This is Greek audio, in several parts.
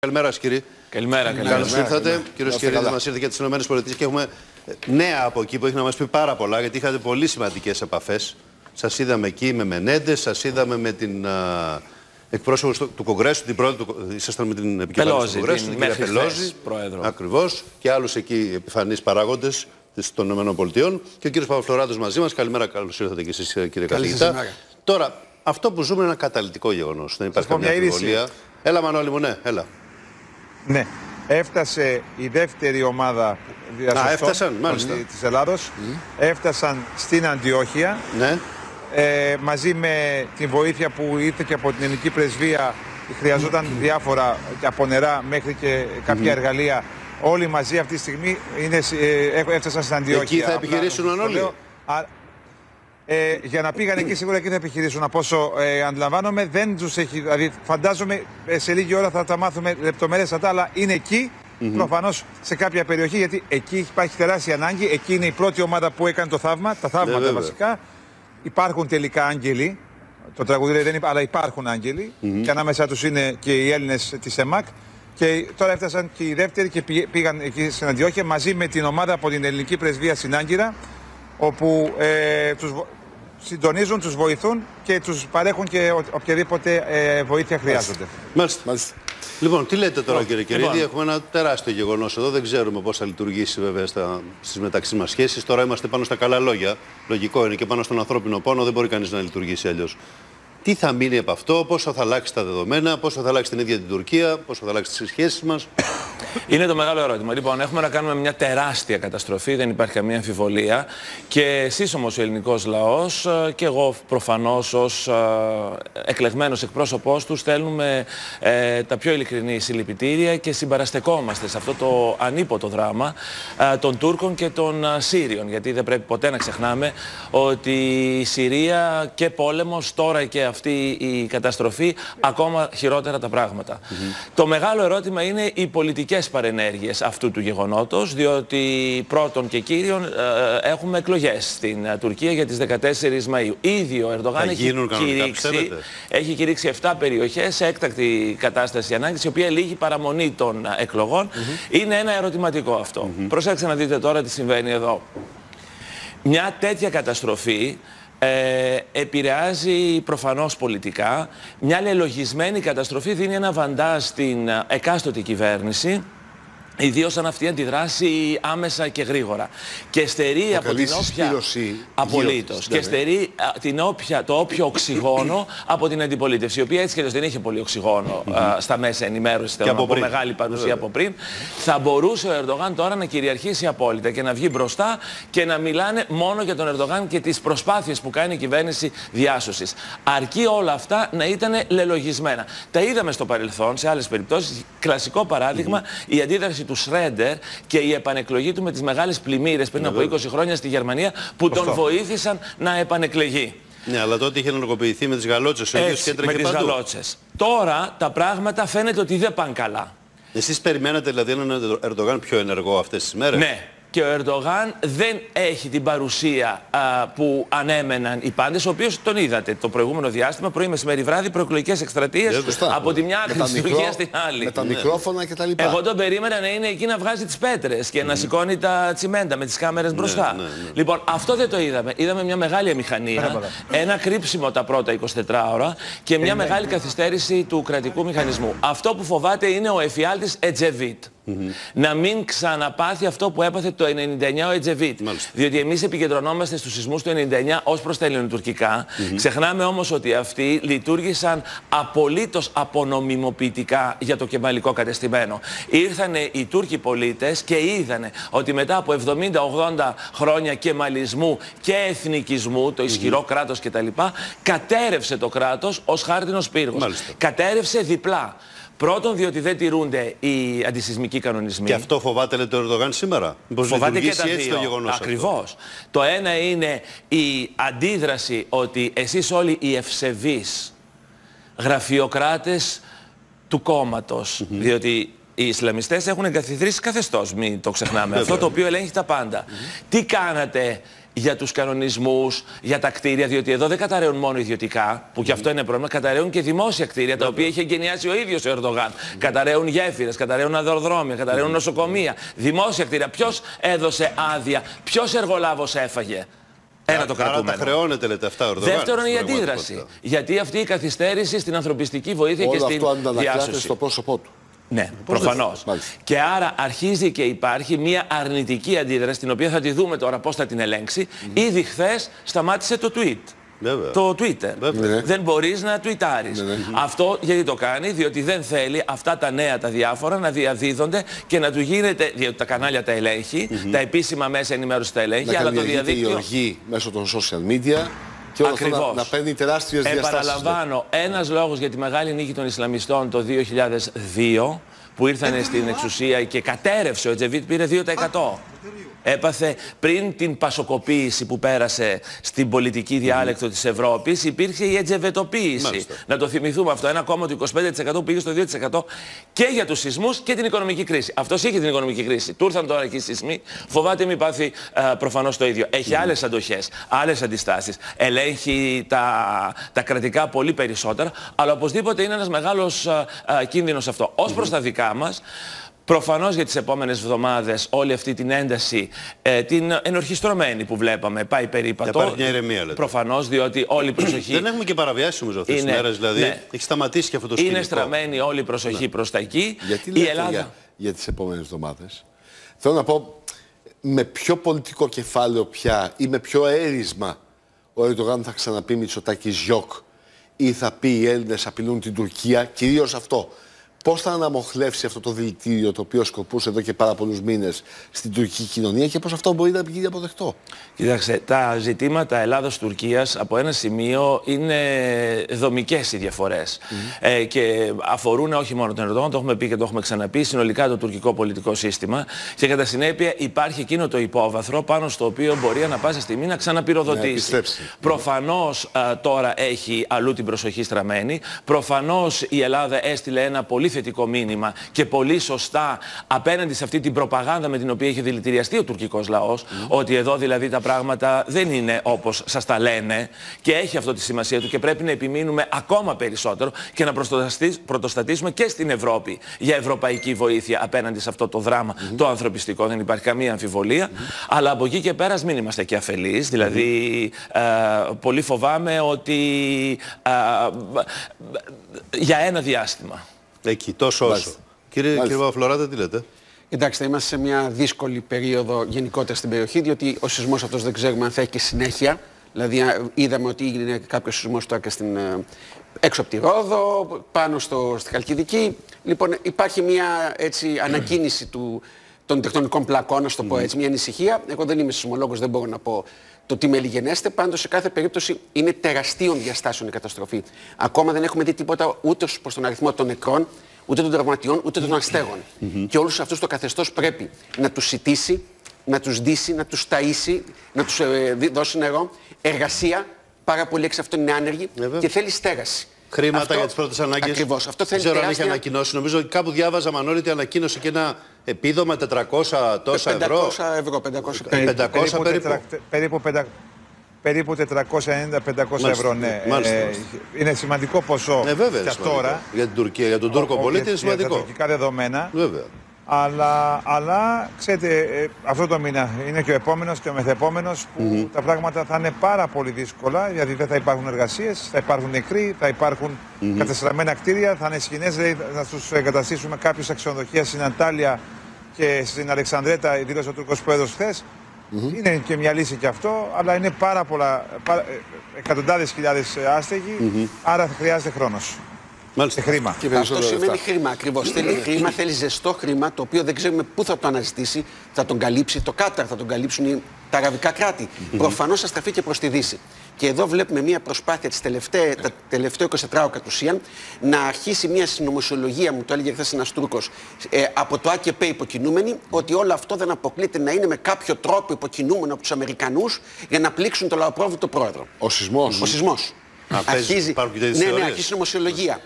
Καλημέρα, κύριε. Καλημέρα, καλώς ήρθατε. Κύριε Σκερίδη, μας ήρθε και από τις ΗΠΑ και έχουμε νέα από εκεί που έχει να μας πει πάρα πολλά, γιατί είχατε πολύ σημαντικές επαφές. Σας είδαμε εκεί με Μενέντες, σας είδαμε με την εκπρόσωπο του Κογκρέσου, την πρώτη του. Ήσασταν με την επικεφαλής του Κογκρέσου, την κυρία Πελόζη. Ακριβώς. Και άλλους εκεί επιφανείς παράγοντες των ΗΠΑ. Και ο κύριος Παπαφοράδος μαζί μας. Καλημέρα, καλώς ήρθατε και εσείς, κύριε καθηγητά. Τώρα, αυτό που ζούμε είναι ένα καταλυτικό γεγονός. Δεν υπάρχει καμία αμφιβολία. Έλα, Μανώλη μου, ναι, έλα. Ναι, έφτασε η δεύτερη ομάδα της Ελλάδος, έφτασαν στην Αντιόχεια, ναι. Μαζί με την βοήθεια που ήρθε και από την ελληνική πρεσβεία, χρειαζόταν διάφορα από νερά μέχρι και κάποια εργαλεία, όλοι μαζί αυτή τη στιγμή είναι, έφτασαν στην Αντιόχεια. Εκεί θα επιχειρήσουν όλοι. Για να πήγαν εκεί σίγουρα εκεί θα επιχειρήσουν, από όσο αντιλαμβάνομαι. Δεν τους έχει, δηλαδή φαντάζομαι σε λίγη ώρα θα τα μάθουμε λεπτομέρειες αυτά, αλλά είναι εκεί, προφανώς σε κάποια περιοχή, γιατί εκεί υπάρχει τεράστια ανάγκη. Εκεί είναι η πρώτη ομάδα που έκανε το θαύμα, τα θαύματα βασικά. Υπάρχουν τελικά άγγελοι, το τραγουδί δεν αλλά υπάρχουν άγγελοι, και ανάμεσά τους είναι και οι Έλληνες της ΕΜΑΚ. Και τώρα έφτασαν και οι δεύτεροι και πήγαν εκεί στην Αντιόχεια μαζί με την ομάδα από την ελληνική πρεσβεία στην Άγκυρα, όπου τους συντονίζουν, τους βοηθούν και τους παρέχουν και οποιαδήποτε βοήθεια χρειάζονται. Μάλιστα. Μάλιστα. Λοιπόν, τι λέτε τώρα, κύριε Καιρίδη, έχουμε ένα τεράστιο γεγονός εδώ. Δεν ξέρουμε πώς θα λειτουργήσει βέβαια στις μεταξύ μας σχέσεις. Τώρα είμαστε πάνω στα καλά λόγια. Λογικό είναι, και πάνω στον ανθρώπινο πόνο. Δεν μπορεί κανείς να λειτουργήσει αλλιώς. Τι θα μείνει από αυτό, πόσο θα αλλάξει τα δεδομένα, πόσο θα αλλάξει την ίδια την Τουρκία, πόσο θα αλλάξει τις σχέσεις μας. Είναι το μεγάλο ερώτημα. Λοιπόν, έχουμε να κάνουμε μια τεράστια καταστροφή, δεν υπάρχει καμία αμφιβολία. Και εσείς όμως ο ελληνικός λαός και εγώ προφανώς ως εκλεγμένος εκπρόσωπός του στέλνουμε τα πιο ειλικρινή συλληπιτήρια και συμπαραστεκόμαστε σε αυτό το ανίποτο δράμα των Τούρκων και των Σύριων. Γιατί δεν πρέπει ποτέ να ξεχνάμε ότι η Συρία και πόλεμος, τώρα και αυτή η καταστροφή, ακόμα χειρότερα τα πράγματα. Το μεγάλο ερώτημα είναι οι πολιτικές παρενέργειες αυτού του γεγονότος, διότι πρώτον και κύριον έχουμε εκλογές στην Τουρκία για τις 14 Μαΐου. Ήδη ο Ερντογάν έχει κηρύξει 7 περιοχές σε έκτακτη κατάσταση ανάγκης, η οποία λύγει παραμονή των εκλογών. Είναι ένα ερωτηματικό αυτό. Προσέξτε να δείτε τώρα τι συμβαίνει εδώ. Μια τέτοια καταστροφή επηρεάζει προφανώς πολιτικά. Μια λελογισμένη καταστροφή δίνει ένα βαντάζ στην εκάστοτε κυβέρνηση, ιδίως αν αυτή αντιδράσει άμεσα και γρήγορα. Και στερεί από την όποια... Απολύτως. Και στερεί το όποιο οξυγόνο από την αντιπολίτευση, η οποία έτσι και δεν είχε πολύ οξυγόνο στα μέσα ενημέρωση, θέλω να πω, μεγάλη παρουσία από πριν. Θα μπορούσε ο Ερντογάν τώρα να κυριαρχήσει απόλυτα και να βγει μπροστά και να μιλάνε μόνο για τον Ερντογάν και τις προσπάθειες που κάνει η κυβέρνηση διάσωσης. Αρκεί όλα αυτά να ήταν λελογισμένα. Τα είδαμε στο παρελθόν, σε άλλες περιπτώσεις. Κλασικό παράδειγμα, η αντίδραση του Schreder και η επανεκλογή του με τις μεγάλες πλημμύρες πριν από 20 χρόνια στη Γερμανία, που τον βοήθησαν να επανεκλεγεί. Ναι, αλλά τότε είχε ενεργοποιηθεί με τις γαλότσες. Έτσι, με τις γαλότσες. Τώρα τα πράγματα φαίνεται ότι δεν πάνε καλά. Εσείς περιμένατε δηλαδή έναν Ερντογάν πιο ενεργό αυτές τις μέρες? Ναι. Και ο Ερντογάν δεν έχει την παρουσία που ανέμεναν οι πάντες, ο οποίος τον είδατε το προηγούμενο διάστημα, πρωί, μεσημέρι, βράδυ, προεκλογικές εκστρατείες, από τη μια άκρη της Τουρκίας στην άλλη. Με τα μικρόφωνα και τα λοιπά. Εγώ τον περίμενα να είναι εκεί να βγάζει τις πέτρες και να σηκώνει τα τσιμέντα με τις κάμερες μπροστά. Λοιπόν, αυτό δεν το είδαμε. Είδαμε μια μεγάλη αμηχανία, ένα κρύψιμο τα πρώτα 24 ώρα και μια μεγάλη καθυστέρηση του κρατικού μηχανισμού. Αυτό που φοβάται είναι ο εφιάλτης Ετζεβίτ. Να μην ξαναπάθει αυτό που έπαθε το 99 ο Ετζεβίτ. Διότι εμείς επικεντρωνόμαστε στους σεισμούς του 99 ως προς τα ελληνοτουρκικά. Ξεχνάμε όμως ότι αυτοί λειτουργήσαν απολύτως απονομιμοποιητικά για το κεμπαλικό κατεστημένο. Ήρθανε οι Τούρκοι πολίτες και είδανε ότι μετά από 70-80 χρόνια κεμαλισμού και εθνικισμού, το ισχυρό κράτος κτλ., κατέρευσε το κράτος ως χάρτινος πύργος. Κατέρευσε διπλά. Πρώτον, διότι δεν τηρούνται οι αντισυσμικοί κανονισμοί. Και αυτό φοβάται, λέτε, ο Ερντογάν σήμερα. Μήπως λειτουργήσει έτσι το γεγονός αυτό? Ακριβώς. Το ένα είναι η αντίδραση ότι εσείς όλοι οι ευσεβείς γραφειοκράτες του κόμματος, διότι οι Ισλαμιστές έχουν εγκαθιδρύσει καθεστώς, μην το ξεχνάμε, αυτό το οποίο ελέγχει τα πάντα. Τι κάνατε για τους κανονισμούς, για τα κτίρια, διότι εδώ δεν καταραίουν μόνο ιδιωτικά, που κι αυτό είναι πρόβλημα, καταραίουν και δημόσια κτίρια, τα οποία έχει εγκαινιάσει ο ίδιος ο Ερντογάν. Καταραίουν γέφυρες, καταραίουν αδροδρόμια, καταραίουν νοσοκομεία, δημόσια κτίρια. Ποιος έδωσε άδεια, ποιος εργολάβος έφαγε. Ένα το κρατούμενο. Άρα τα χρεώνεται, λέτε, αυτά ο Ερντογάν. Δεύτερον, η αντίδραση. Γιατί αυτή η καθυστέρηση στην ανθρωπιστική βοήθεια όλο και στην διάσωση. Στο πρόσωπό του. Ναι, προφανώς. Και άρα αρχίζει και υπάρχει μια αρνητική αντίδραση, την οποία θα τη δούμε τώρα πώς θα την ελέγξει. Ήδη χθες σταμάτησε το tweet. Βέβαια. Το Twitter. Βέβαια. Δεν μπορείς να τουιτάρεις. Αυτό γιατί το κάνει, διότι δεν θέλει αυτά τα νέα τα διάφορα να διαδίδονται και να του γίνεται, διότι τα κανάλια τα ελέγχει, τα επίσημα μέσα ενημέρωση τα ελέγχει, αλλά το διαδίκτυο. Η οργή μέσω των social media. Ακριβώς. Να παίρνει τεράστιες διαστάσεις. Επαναλαμβάνω, ένας λόγος για τη μεγάλη νίκη των Ισλαμιστών το 2002, που ήρθαν στην εξουσία και κατέρευσε, ο Ετζεβίτ πήρε 2%. Έπαθε πριν την πασοκοποίηση που πέρασε στην πολιτική διάλεκτο της Ευρώπης, υπήρχε η ετζεβετοποίηση. Μάλιστα. Να το θυμηθούμε αυτό. Ένα κόμμα του 25% που πήγε στο 2% και για τους σεισμούς και την οικονομική κρίση. Αυτός είχε την οικονομική κρίση. Του ήρθαν τώρα και οι σεισμοί. Φοβάται μην πάθει προφανώς το ίδιο. Έχει άλλες αντοχές, άλλες αντιστάσεις. Ελέγχει τα κρατικά πολύ περισσότερα. Αλλά οπωσδήποτε είναι ένας μεγάλος κίνδυνος αυτό. Ως προς τα δικά μας. Προφανώς για τις επόμενες εβδομάδες όλη αυτή την ένταση, την ενορχιστρωμένη που βλέπαμε, πάει περίπατο. Υπάρχει μια ηρεμία, λέτε. Προφανώς, διότι όλη η προσοχή. Δεν έχουμε και παραβιάσεις όμως αυτές τις μέρες, δηλαδή. Ναι. Έχει σταματήσει και αυτό το σκηνικό. Είναι στραμμένη όλη η προσοχή προς τα εκεί. Γιατί λέτε η Ελλάδα... για τις επόμενες εβδομάδες. Θέλω να πω, με ποιο πολιτικό κεφάλαιο πια ή με ποιο αίρισμα ο Ερντογάν θα ξαναπεί Μητσοτάκη Γιόκ ή θα πει οι Έλληνες απειλούν την Τουρκία, κυρίως αυτό. Πώς θα αναμοχλεύσει αυτό το δηλητήριο το οποίο σκορπούσε εδώ και πάρα πολλούς μήνες στην τουρκική κοινωνία και πώς αυτό μπορεί να γίνει αποδεκτό. Κοιτάξτε, τα ζητήματα Ελλάδος-Τουρκίας από ένα σημείο είναι δομικές οι διαφορές. Και αφορούν όχι μόνο τον Ερντογάν, το έχουμε πει και το έχουμε ξαναπεί, συνολικά το τουρκικό πολιτικό σύστημα. Και κατά συνέπεια υπάρχει εκείνο το υπόβαθρο πάνω στο οποίο μπορεί ανα πάσα στιγμή να ξαναπυροδοτήσει. Ναι, προφανώς τώρα έχει αλλού την προσοχή στραμμένη. Προφανώς η Ελλάδα έστειλε ένα πολύ θετικό μήνυμα και πολύ σωστά απέναντι σε αυτή την προπαγάνδα με την οποία είχε δηλητηριαστεί ο τουρκικός λαός, ότι εδώ δηλαδή τα πράγματα δεν είναι όπως σας τα λένε και έχει αυτό τη σημασία του και πρέπει να επιμείνουμε ακόμα περισσότερο και να πρωτοστατήσουμε και στην Ευρώπη για ευρωπαϊκή βοήθεια απέναντι σε αυτό το δράμα το ανθρωπιστικό, δεν υπάρχει καμία αμφιβολία, αλλά από εκεί και πέρα μην είμαστε και αφελείς, δηλαδή πολύ φοβάμαι ότι για ένα διάστημα. Εκεί, τόσο όσο. Κύριε Παπαφλωράτα, τι λέτε. Κοιτάξτε, είμαστε σε μια δύσκολη περίοδο γενικότερα στην περιοχή, διότι ο σεισμός αυτός δεν ξέρουμε αν θα έχει και συνέχεια. Δηλαδή, είδαμε ότι έγινε κάποιος σεισμός τώρα και στην, έξω από τη Ρόδο, πάνω στη Χαλκιδική. Λοιπόν, υπάρχει μια έτσι, ανακίνηση των τεκτονικών πλακών, να το πω έτσι, μια ανησυχία. Εγώ δεν είμαι σεισμολόγος, δεν μπορώ να πω το τι μελιγενέστε. Πάντως, σε κάθε περίπτωση είναι τεραστίων διαστάσεων η καταστροφή. Ακόμα δεν έχουμε δει τίποτα ούτε προς τον αριθμό των νεκρών, ούτε των τραυματιών, ούτε των αστέγων. Και όλους αυτούς το καθεστώς πρέπει να τους σιτήσει, να τους ντύσει, να τους ταΐσει, να τους δώσει νερό, εργασία. Πάρα πολλοί εξ αυτών είναι άνεργοι και θέλει στέγαση. Χρήματα για τις πρώτες ανάγκες. Ακριβώς. Αυτό θέλει τεράστια... Δεν ξέρω αν έχει ανακοινώσει. Νομίζω ότι κάπου διάβαζα, Μανώλη, ότι ανακοίνωσε και ένα επίδομα 400 τόσα 500 ευρώ. 500 περίπου. Περίπου 490-500 ευρώ, ναι. Είναι σημαντικό ποσό για τώρα. Για την Τουρκία, για τον Τούρκο πολίτη είναι σημαντικό. Για τα τουρκικά δεδομένα. Βέβαια. Αλλά ξέρετε, αυτό το μήνα είναι και ο επόμενος και ο μεθεπόμενος που τα πράγματα θα είναι πάρα πολύ δύσκολα, γιατί δεν θα υπάρχουν εργασίες, θα υπάρχουν νεκροί, θα υπάρχουν κατεστραμμένα κτίρια, θα είναι σκηνές, δηλαδή θα τους εγκαταστήσουμε κάποιους αξιονοδοχεία στην Αντάλια και στην Αλεξανδρέτα, δήλωσε ο Τούρκος Πρόεδρος χθες. Είναι και μια λύση και αυτό, αλλά είναι πάρα πολλά, εκατοντάδες χιλιάδες άστεγοι, άρα χρειάζεται χρόνος. Μάλιστα. Χρήμα. Αυτό σημαίνει χρήμα ακριβώς. Θέλει χρήμα, θέλει ζεστό χρήμα, το οποίο δεν ξέρουμε πού θα το αναζητήσει. Θα τον καλύψει το Κάταρ, θα τον καλύψουν τα αραβικά κράτη. Προφανώς θα στραφεί και προς τη Δύση. Και εδώ βλέπουμε μια προσπάθεια τα τελευταία 24 κατ' ουσίαν να αρχίσει μια συνωμοσιολογία, μου το έλεγε χθες ένας Τούρκος, από το ΑΚΕΠΕ υποκινούμενοι, ότι όλο αυτό δεν αποκλείται να είναι με κάποιο τρόπο υποκινούμενο από τους Αμερικανούς για να πλήξουν το λαοπρόβειτο πρόεδρο. Ο σεισμός. Ο σεισμός. Αρχίζει η νομοσιολογία.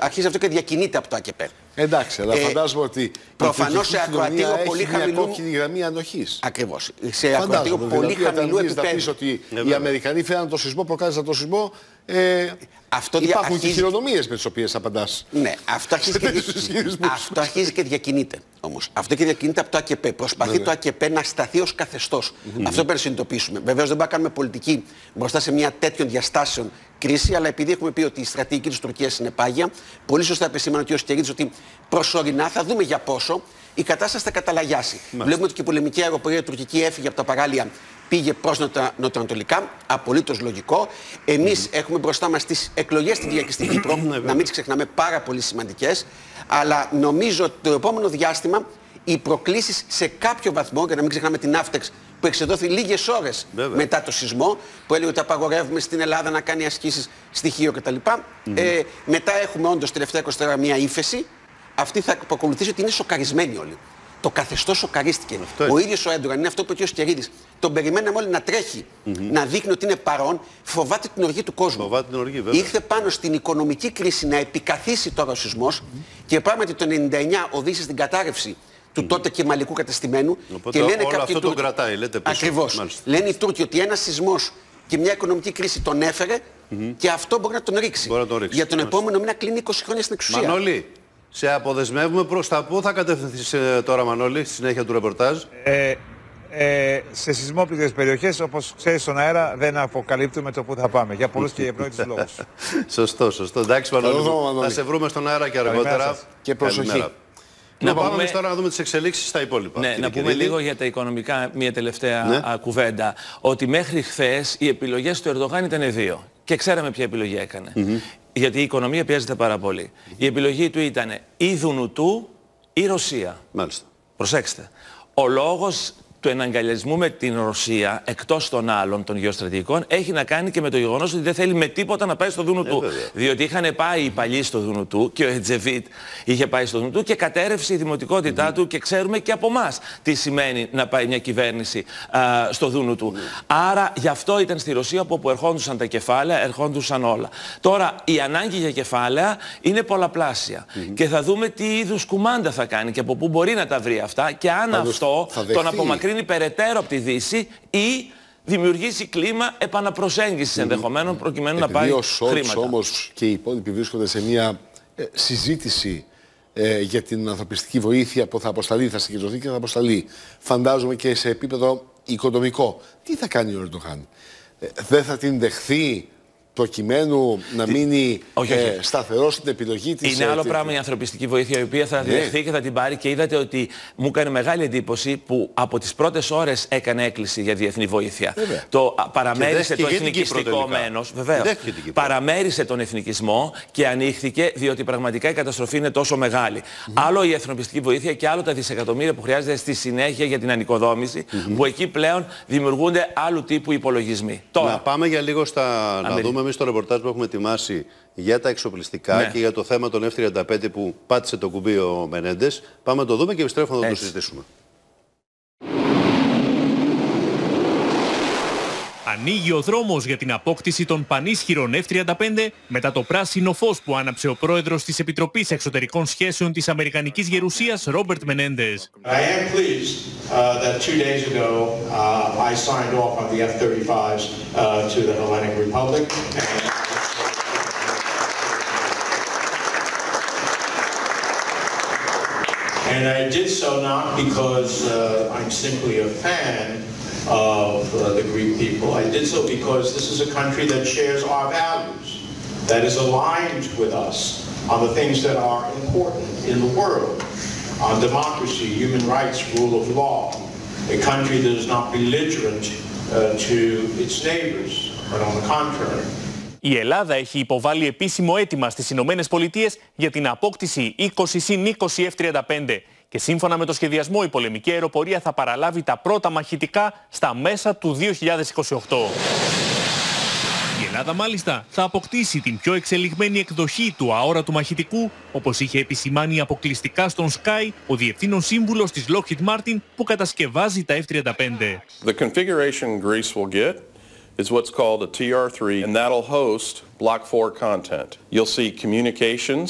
Αρχίζει αυτό και διακινείται από το ΑΚΕΠΕ. Εντάξει, αλλά φαντάζομαι ότι. Προφανώς σε ακροατήριο πολύ χαμηλού. Κόκκινη γραμμή ανοχής. Ακριβώς. Σε ακροατήριο πολύ χαμηλού επίπεδου. Ότι οι Αμερικανοί φέραν το σεισμό, προκάλεσαν το σεισμό. Αυτό υπάρχουν και χειρονομίες με τις οποίες απαντάς. Ναι, αυτό αρχίζει και διακινείται όμως. Αυτό και διακινείται από το ΑΚΕΠΕ. Προσπαθεί το ΑΚΕΠΕ να σταθεί ως καθεστώς. Αυτό πρέπει να συνειδητοποιήσουμε. Βεβαίως δεν μπορούμε να κάνουμε πολιτική μπροστά σε μια τέτοιων διαστάσεων κρίση, αλλά επειδή έχουμε πει ότι η στρατηγική της Τουρκίας είναι πάγια, πολύ σωστά επισήμανε ο κ. Καιρίδης ότι προσωρινά θα δούμε για πόσο η κατάσταση θα καταλαγιάσει. Βλέπουμε ότι και η πολεμική αεροπορία τουρκική έφυγε από τα παράλια, πήγε προς νοτιοανατολικά. Απολύτως λογικό. Εμείς έχουμε μπροστά μας τις εκλογές στην Κυριακή Κύπρο, να μην τις ξεχνάμε, πάρα πολύ σημαντικές. Αλλά νομίζω ότι το επόμενο διάστημα οι προκλήσεις σε κάποιο βαθμό, και να μην ξεχνάμε την Ναύτεξ που εξεδόθη λίγες ώρες μετά το σεισμό, που έλεγε ότι απαγορεύουμε στην Ελλάδα να κάνει ασκήσεις στοιχείο κτλ. Μετά έχουμε όντως τελευταία 24 ώρα μια ύφεση. Αυτή θα αποκολουθήσει ότι είναι σοκαρισμένοι όλοι. Το καθεστώς σοκαρίστηκε. Ο ίδιος ο Έντογκαν, είναι αυτό που είπε ο κ. Καιρίδης. Τον περιμέναμε όλοι να τρέχει, να δείχνει ότι είναι παρόν. Φοβάται την οργή του κόσμου. Φοβάται την οργή, βέβαια. Ήρθε πάνω στην οικονομική κρίση να επικαθίσει τώρα ο σεισμός και πράγματι το 1999 οδήγησε στην κατάρρευση του τότε κεμαλικού κατεστημένου. Οπότε και λένε όλο αυτό τον κρατάει, λέτε πίσω. Ακριβώς. Λένε οι Τούρκοι ότι ένας σεισμός και μια οικονομική κρίση τον έφερε και αυτό μπορεί να τον ρίξει. Για τον επόμενο μήνα κλείνει 20 χρόνια στην εξουσία. Μανώλη, σε αποδεσμεύουμε, προς τα πού θα κατευθυνθείς τώρα, Μανώλη, στη συνέχεια του ρεπορτάζ? Σε σεισμόπληκτες περιοχές, όπως ξέρεις στον αέρα, δεν αποκαλύπτουμε το πού θα πάμε. Για πολλούς και ευνόητους λόγους. Σωστό, σωστό. Εντάξει, Μανώλη, θα σε βρούμε στον αέρα και αργότερα. Και προσοχή. Να πάμε τώρα να δούμε τις εξελίξεις στα υπόλοιπα. Ναι, να πούμε λίγο για τα οικονομικά, μια τελευταία κουβέντα. Ότι μέχρι χθες οι επιλογές του Ερντογάν ήταν δύο. Και ξέραμε ποια επιλογή έκανε. Γιατί η οικονομία πιέζεται πάρα πολύ. Η επιλογή του ήταν ή Δουνουτού ή Ρωσία. Μάλιστα. Προσέξτε. Ο λόγος του εναγκαλιασμού με την Ρωσία, εκτός των άλλων των γεωστρατηγικών, έχει να κάνει και με το γεγονός ότι δεν θέλει με τίποτα να πάει στο Δουνουτού. Διότι είχαν πάει οι παλιοί στο Δουνουτού και ο Ετζεβίτ είχε πάει στο Δουνουτού και κατέρευσε η δημοτικότητά του και ξέρουμε και από εμάς τι σημαίνει να πάει μια κυβέρνηση στο Δουνουτού. Άρα γι' αυτό ήταν στη Ρωσία από όπου ερχόντουσαν τα κεφάλαια, ερχόντουσαν όλα. Τώρα η ανάγκη για κεφάλαια είναι πολλαπλάσια και θα δούμε τι είδους κουμάντα θα κάνει και από πού μπορεί να τα βρει αυτά και αν αυτό τον απομακρύνει περαιτέρω από τη Δύση ή δημιουργήσει κλίμα επαναπροσέγγισης ενδεχομένων προκειμένου να πάρει χρήματα. Όμως και οι υπόλοιποι βρίσκονται σε μια συζήτηση για την ανθρωπιστική βοήθεια που θα αποσταλεί, θα συγκεντρωθεί και θα αποσταλεί. Φαντάζομαι και σε επίπεδο οικονομικό. Τι θα κάνει ο Ερντογάν? Δεν θα την δεχθεί προκειμένου να μείνει σταθερό στην επιλογή της. Είναι άλλο πράγμα η ανθρωπιστική βοήθεια, η οποία θα δεχθεί και θα την πάρει. Και είδατε ότι μου έκανε μεγάλη εντύπωση που από τις πρώτες ώρες έκανε έκκληση για διεθνή βοήθεια. Το παραμέρισε το εθνικιστικό μένος. Παραμέρισε τον εθνικισμό και ανοίχθηκε, διότι πραγματικά η καταστροφή είναι τόσο μεγάλη. Άλλο η ανθρωπιστική βοήθεια και άλλο τα δισεκατομμύρια που χρειάζεται στη συνέχεια για την ανοικοδόμηση, που εκεί πλέον δημιουργούνται άλλου τύπου υπολογισμοί. Να πάμε για λίγο στα. Να δούμε στο ρεπορτάζ που έχουμε ετοιμάσει για τα εξοπλιστικά και για το θέμα των F-35 που πάτησε το κουμπί ο Μενέντες. Πάμε να το δούμε και επιστρέφουμε να το συζητήσουμε. Ανοίγει ο δρόμος για την απόκτηση των πανίσχυρων F-35 μετά το πράσινο φως που άναψε ο πρόεδρος της Επιτροπής Εξωτερικών Σχέσεων της Αμερικανικής Γερουσίας, Ρόμπερτ Μενέντες. And I did so not because I'm simply a fan of the Greek people. I did so because this is a country that shares our values, that is aligned with us on the things that are important in the world, on democracy, human rights, rule of law, a country that is not belligerent to its neighbors, but on the contrary. Η Ελλάδα έχει υποβάλει επίσημο αίτημα στις Ηνωμένες Πολιτείες για την απόκτηση 20-20 F-35 και σύμφωνα με το σχεδιασμό η πολεμική αεροπορία θα παραλάβει τα πρώτα μαχητικά στα μέσα του 2028. Η Ελλάδα μάλιστα θα αποκτήσει την πιο εξελιγμένη εκδοχή του αόρατου μαχητικού, όπως είχε επισημάνει αποκλειστικά στον Sky ο διευθύνων σύμβουλος της Lockheed Martin που κατασκευάζει τα F-35. The configuration Greece will get is what's called a TR3, and that'll host Block 4 content. You'll see communications,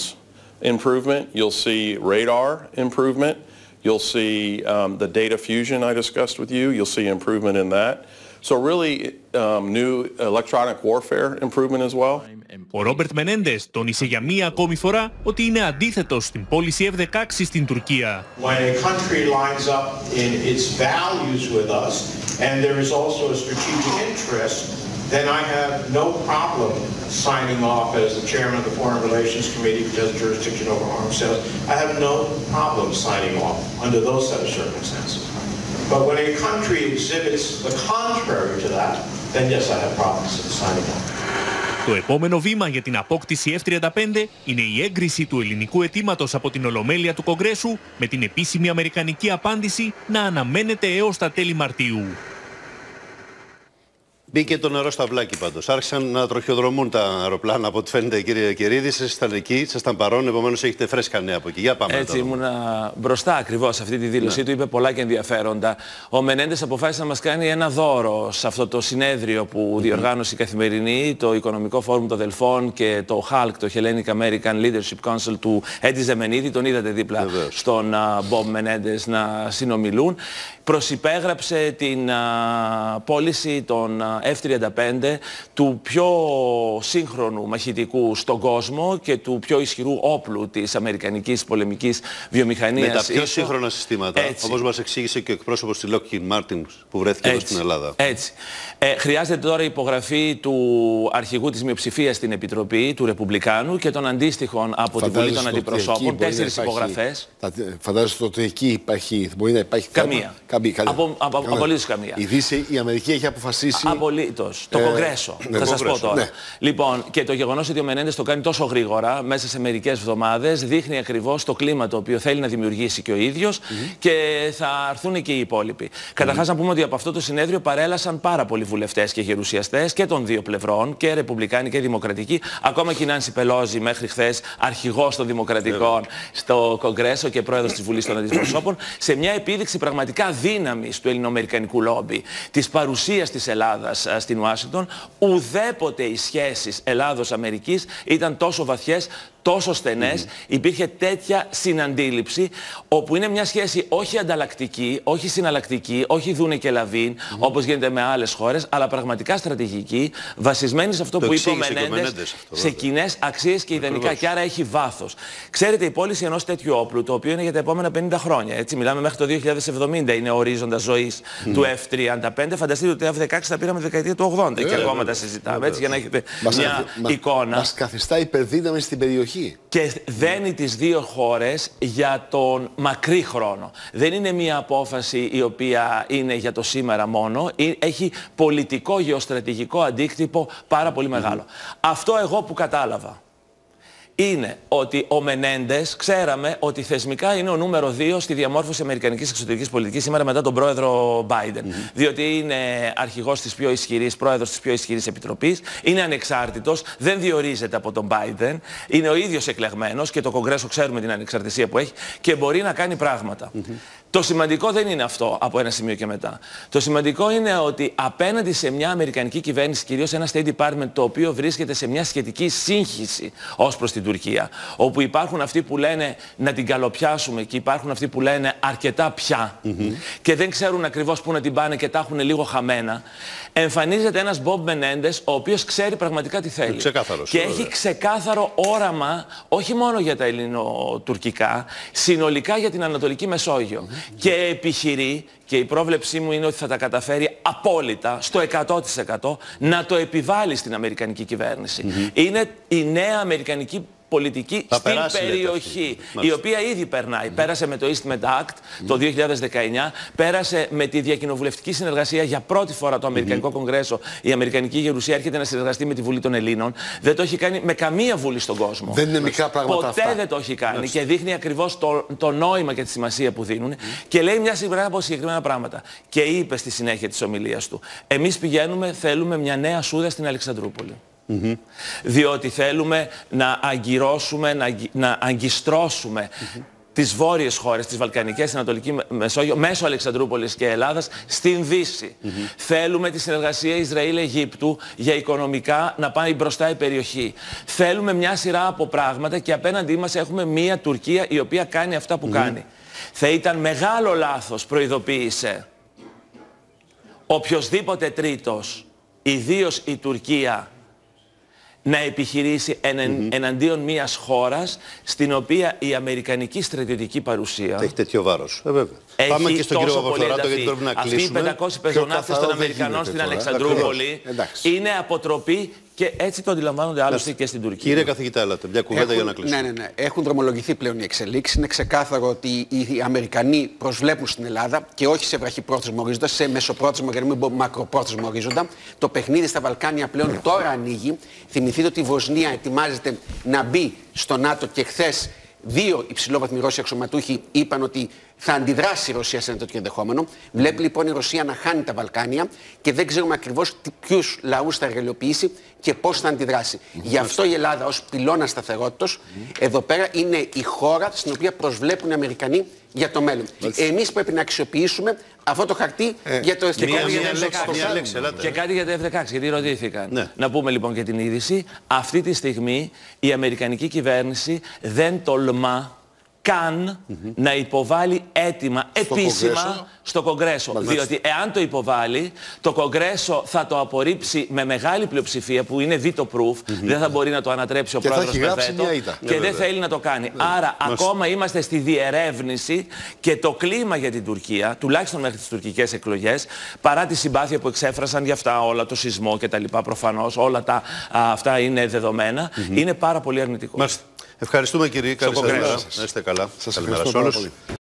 improvement, you'll see radar improvement, you'll see the data fusion I discussed with you, you'll see improvement in that. So really new electronic warfare improvement as well. Ο Ρόμπερτ Μενέντες τόνισε για μία ακόμη φορά ότι είναι αντίθετος στην πώληση F-16 στην Τουρκία. Then I have no problem signing off as the chairman of the Foreign Relations Committee, which has jurisdiction over arms sales. I have no problem signing off under those set of circumstances. But when a country exhibits the contrary to that, then yes, I have problems signing off. Το επόμενο βήμα για την απόκτηση F-35 είναι η έγκριση του ελληνικού αιτήματος από την Ολομέλεια του Κογκρέσου, με την επίσημη αμερικανική απάντηση να αναμένεται έως τα τέλη Μαρτίου. Μπήκε το νερό στα βλάκι πάντως. Άρχισαν να τροχιοδρομούν τα αεροπλάνα από ό,τι φαίνεται, κύριε Καιρίδη. Σας ήταν εκεί, σας ήταν παρόν, επομένως έχετε φρέσκα νέα από εκεί. Για πάμε. Έτσι, ήμουνα μπροστά ακριβώς αυτή τη δήλωσή του. Είπε πολλά και ενδιαφέροντα. Ο Μενέντες αποφάσισε να μας κάνει ένα δώρο σε αυτό το συνέδριο που διοργάνωσε η Καθημερινή, το Οικονομικό Φόρουμ των Δελφών και το HALC, το Hellenic American Leadership Council του Έντιζε Μενίδη. Τον είδατε δίπλα Βεβαίως. Στον Μπομπ Μενέντες να συνομιλούν. Προσυπέγραψε την πώληση των F-35, του πιο σύγχρονου μαχητικού στον κόσμο και του πιο ισχυρού όπλου της αμερικανικής πολεμικής βιομηχανίας. Με τα πιο σύγχρονα συστήματα, έτσι, όπως μας εξήγησε και ο εκπρόσωπος της Lockheed Martin που βρέθηκε εδώ στην Ελλάδα. Έτσι. Χρειάζεται τώρα η υπογραφή του αρχηγού της μειοψηφίας στην Επιτροπή, του Ρεπουμπλικάνου, και των αντίστοιχων από την Βουλή των Αντιπροσώπων. 4 υπογραφές. Φαντάζεστε ότι εκεί υπάρχει, μπορεί να υπάρχει καμία. Απολύτως καμία. Η Δύση, η Αμερική έχει αποφασίσει. Απολύτως. Το Κογκρέσο. Θα σας πω τώρα. Ναι. Λοιπόν, και το γεγονός ότι ο Μενέντες το κάνει τόσο γρήγορα, μέσα σε μερικές εβδομάδες, δείχνει ακριβώς το κλίμα το οποίο θέλει να δημιουργήσει και ο ίδιος και θα έρθουν και οι υπόλοιποι. Καταρχάς, να πούμε ότι από αυτό το συνέδριο παρέλασαν πάρα πολλοί βουλευτές και γερουσιαστές και των δύο πλευρών, και Ρεπουμπλικάνοι και Δημοκρατικοί. Ακόμα και η Νάνση Πελόζη, μέχρι χθες αρχηγός των Δημοκρατικών στο Κογκρέσο και πρόεδρος της Βουλής των Αντιπροσώπων, σε μια επίδειξη πραγματικά δύναμης του ελληνοαμερικανικού λόμπι, της παρουσίας της Ελλάδας στην Ουάσιγκτον. Ουδέποτε οι σχέσεις Ελλάδος-Αμερικής ήταν τόσο βαθιές, τόσο στενές, υπήρχε τέτοια συναντήληψη, όπου είναι μια σχέση όχι ανταλλακτική, όχι συναλλακτική, όχι δούνε και λαβίν, όπως γίνεται με άλλες χώρες, αλλά πραγματικά στρατηγική, βασισμένη σε αυτό που είπε ο Μενέντες, σε κοινές αξίες και ιδανικά, και άρα έχει βάθος. Ξέρετε, η πώληση ενός τέτοιου όπλου, το οποίο είναι για τα επόμενα 50 χρόνια, έτσι, μιλάμε μέχρι το 2070, είναι ο ορίζοντας ζωής του F-35. Φανταστείτε ότι το F-16 τα πήραμε τη δεκαετία του 80 και ακόμα τα συζητάμε, έτσι, για να έχετε μια εικόνα. Μας καθιστά υπερδύναμη στην περιοχή. Και δένει τις δύο χώρες για τον μακρύ χρόνο. Δεν είναι μια απόφαση η οποία είναι για το σήμερα μόνο. Έχει πολιτικό γεωστρατηγικό αντίκτυπο πάρα πολύ μεγάλο. Αυτό εγώ που κατάλαβα είναι ότι ο Μενέντες, ξέραμε ότι θεσμικά είναι ο νούμερο 2 στη διαμόρφωση αμερικανικής εξωτερικής πολιτικής σήμερα, μετά τον πρόεδρο Biden. Διότι είναι αρχηγός της πιο ισχυρής, πρόεδρος της πιο ισχυρής επιτροπής, είναι ανεξάρτητος, δεν διορίζεται από τον Biden, είναι ο ίδιος εκλεγμένος και το Κογκρέσο ξέρουμε την ανεξαρτησία που έχει και μπορεί να κάνει πράγματα. Το σημαντικό δεν είναι αυτό από ένα σημείο και μετά. Το σημαντικό είναι ότι απέναντι σε μια αμερικανική κυβέρνηση, κυρίως ένα State Department, το οποίο βρίσκεται σε μια σχετική σύγχυση ως προς την Τουρκία, όπου υπάρχουν αυτοί που λένε να την καλοπιάσουμε και υπάρχουν αυτοί που λένε αρκετά πια και δεν ξέρουν ακριβώς πού να την πάνε και τα έχουν λίγο χαμένα, εμφανίζεται ένας Μπομπ Μενέντες ο οποίος ξέρει πραγματικά τι θέλει. Και έχει ξεκάθαρο όραμα, όχι μόνο για τα ελληνοτουρκικά, συνολικά για την Ανατολική Μεσόγειο. Και επιχειρεί, και η πρόβλεψή μου είναι ότι θα τα καταφέρει απόλυτα, στο 100%, να το επιβάλλει στην αμερικανική κυβέρνηση. Είναι η νέα αμερικανική πολιτική στην περιοχή, η οποία ήδη περνάει. Πέρασε με το EastMed Act το 2019, πέρασε με τη διακοινοβουλευτική συνεργασία για πρώτη φορά το Αμερικανικό Κογκρέσο. Η Αμερικανική Γερουσία έρχεται να συνεργαστεί με τη Βουλή των Ελλήνων. Δεν το έχει κάνει με καμία βουλή στον κόσμο. Δεν είναι μικρά πράγματα. Ποτέ αυτά. Δεν το έχει κάνει και δείχνει ακριβώς το νόημα και τη σημασία που δίνουν και λέει μια σειρά από συγκεκριμένα πράγματα. Και είπε στη συνέχεια της ομιλίας του: εμείς πηγαίνουμε, θέλουμε μια νέα σούδα στην Αλεξανδρούπολη. Διότι θέλουμε να αγκιστρώσουμε τις βόρειες χώρες, τις Βαλκανικές, Ανατολική Μεσόγειο, μέσω Αλεξανδρούπολης και Ελλάδας, στην Δύση. Θέλουμε τη συνεργασία Ισραήλ-Αιγύπτου για οικονομικά να πάει μπροστά η περιοχή. Θέλουμε μια σειρά από πράγματα και απέναντί μας έχουμε μια Τουρκία η οποία κάνει αυτά που κάνει. Θα ήταν μεγάλο λάθος, προειδοποίησε, οποιοσδήποτε τρίτος, ιδίως η Τουρκία, να επιχειρήσει εναντίον μιας χώρας στην οποία η αμερικανική στρατιωτική παρουσία έχει τέτοιο βάρος. Έχει πάμε και στον κύριο Παπαφωράτο, γιατί πρέπει να κλείσουμε. Αυτοί οι 500 πεζοναύτες των Αμερικανών στην Αλεξανδρούπολη είναι αποτροπή και έτσι το αντιλαμβάνονται άλλωστε και στην Τουρκία. Κύριε καθηγητά, έλατε. Μια κουβέντα για να κλείσουμε. Ναι. Έχουν δρομολογηθεί πλέον οι εξελίξεις. Είναι ξεκάθαρο ότι οι Αμερικανοί προσβλέπουν στην Ελλάδα και όχι σε βραχυπρόθεσμο ορίζοντα, σε μεσοπρόθεσμο και μακροπρόθεσμο ορίζοντα. Το παιχνίδι στα Βαλκάνια πλέον τώρα ανοίγει. Θυμηθείτε ότι η Βοσνία ετοιμάζεται να μπει στο ΝΑΤΟ και χθες δύο υψηλόβαθμοι Ρώσοι αξιωματούχοι είπαν ότι θα αντιδράσει η Ρωσία σε ένα τέτοιο ενδεχόμενο. Βλέπει λοιπόν η Ρωσία να χάνει τα Βαλκάνια και δεν ξέρουμε ακριβώς ποιους λαούς θα εργαλειοποιήσει και πώς θα αντιδράσει. Γι' αυτό η Ελλάδα ως πυλώνα σταθερότητος εδώ πέρα είναι η χώρα στην οποία προσβλέπουν οι Αμερικανοί για το μέλλον. Εμείς πρέπει να αξιοποιήσουμε αυτό το χαρτί για το εθνικό μέλλον. Και κάτι για το F-16, γιατί ρωτήθηκαν. Ναι. Να πούμε λοιπόν και την είδηση. Αυτή τη στιγμή η αμερικανική κυβέρνηση δεν τολμά καν να υποβάλει αίτημα επίσημα στο Κογκρέσο. Διότι εάν το υποβάλει, το Κογκρέσο θα το απορρίψει με μεγάλη πλειοψηφία που είναι veto proof, δεν θα μπορεί να το ανατρέψει ο πρόεδρος με βέτο και δεν θέλει να το κάνει. Άρα ακόμα είμαστε στη διερεύνηση και το κλίμα για την Τουρκία, τουλάχιστον μέχρι τις τουρκικές εκλογές, παρά τη συμπάθεια που εξέφρασαν για αυτά όλα, το σεισμό κτλ. Προφανώς όλα τα, αυτά είναι δεδομένα, είναι πάρα πολύ αρνητικό. Ευχαριστούμε κύριε Καλλιστέρα. Να είστε καλά. Σας ευχαριστώ πάρα πολύ.